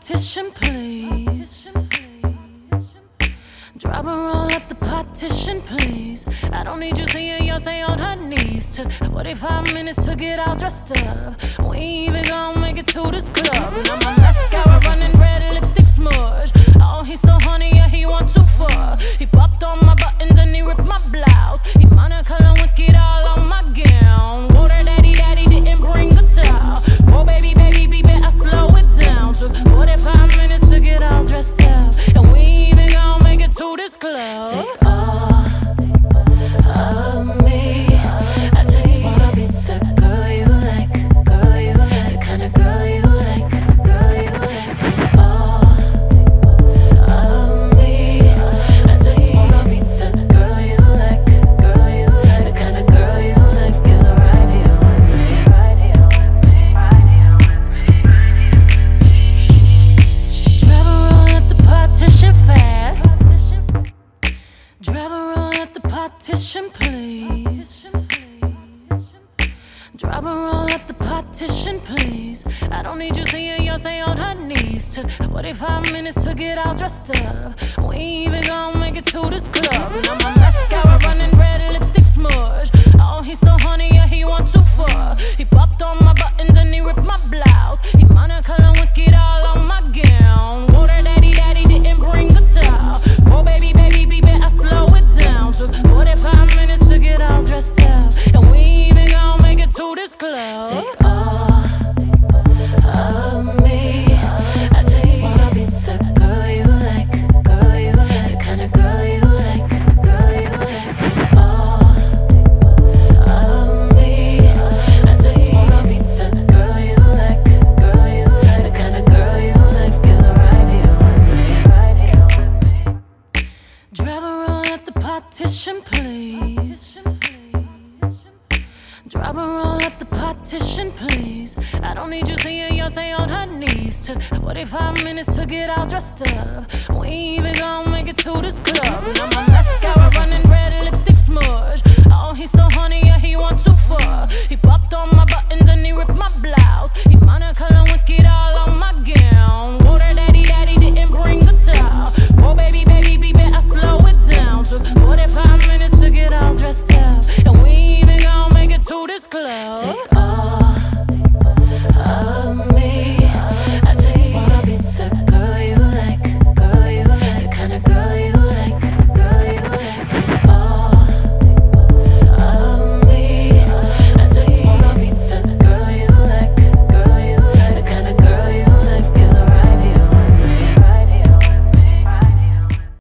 partition, please. Drop her all at the partition, please. I don't need you seeing Beyoncé on her knees. Took 45 minutes to get all dressed up. We ain't even gonna make it to this club. Now my mascara running red, lipstick smudge. Oh, he's so horny, yeah, he want to fuck. He popped on my buttons and he ripped my blouse. He monocolored and whiskeyed all on my gown. Water daddy didn't bring the towel. Oh, baby, better slow it down. Took 45 minutes to get all dressed up. And we ain't even gonna make it to this club. Take all of me. I just wanna be the girl you like. The kind of girl you like. Take all of me. I just wanna be the girl you like. The kind of girl you like is right here with me. Drive her all at the partition fast. Drive her all at the partition, please. Drive her all at the partition, please. I don't need you seeing Beyoncé on her knees. Took 45 minutes to get all dressed up. We ain't even gonna make it to this club. Now my mascara running red, lipstick smudge. Oh, he's so horny, yeah, he want to fuck. He popped on my buttons and he ripped my blouse. He monocolored and whiskeyed all on my gown. Water daddy didn't bring the towel. Oh, baby, better slow it down. Took 45 minutes to get all dressed up. And we ain't even gonna make it to this club. Take all of me. I just wanna be the girl you like. The kind of girl you like. Take all of me. I just wanna be the girl you like. The kind of girl you like is right here with me. Drive her all at the partition, please. Drive her all at the partition, please. I don't need you seeing Beyoncé on her knees. Took 45 minutes to get all dressed up. We ain't even gonna make it to this club. Now my mascara running red, lipstick smudge. Oh, he's so horny, yeah, he want to fuck. He popped on my buttons and he ripped my blouse. He monocolored and whiskeyed all on my gown. Water daddy didn't bring the towel. Oh, baby, better slow it down. Took 45 minutes to get all dressed up. And we ain't even gonna make it to this club. Take all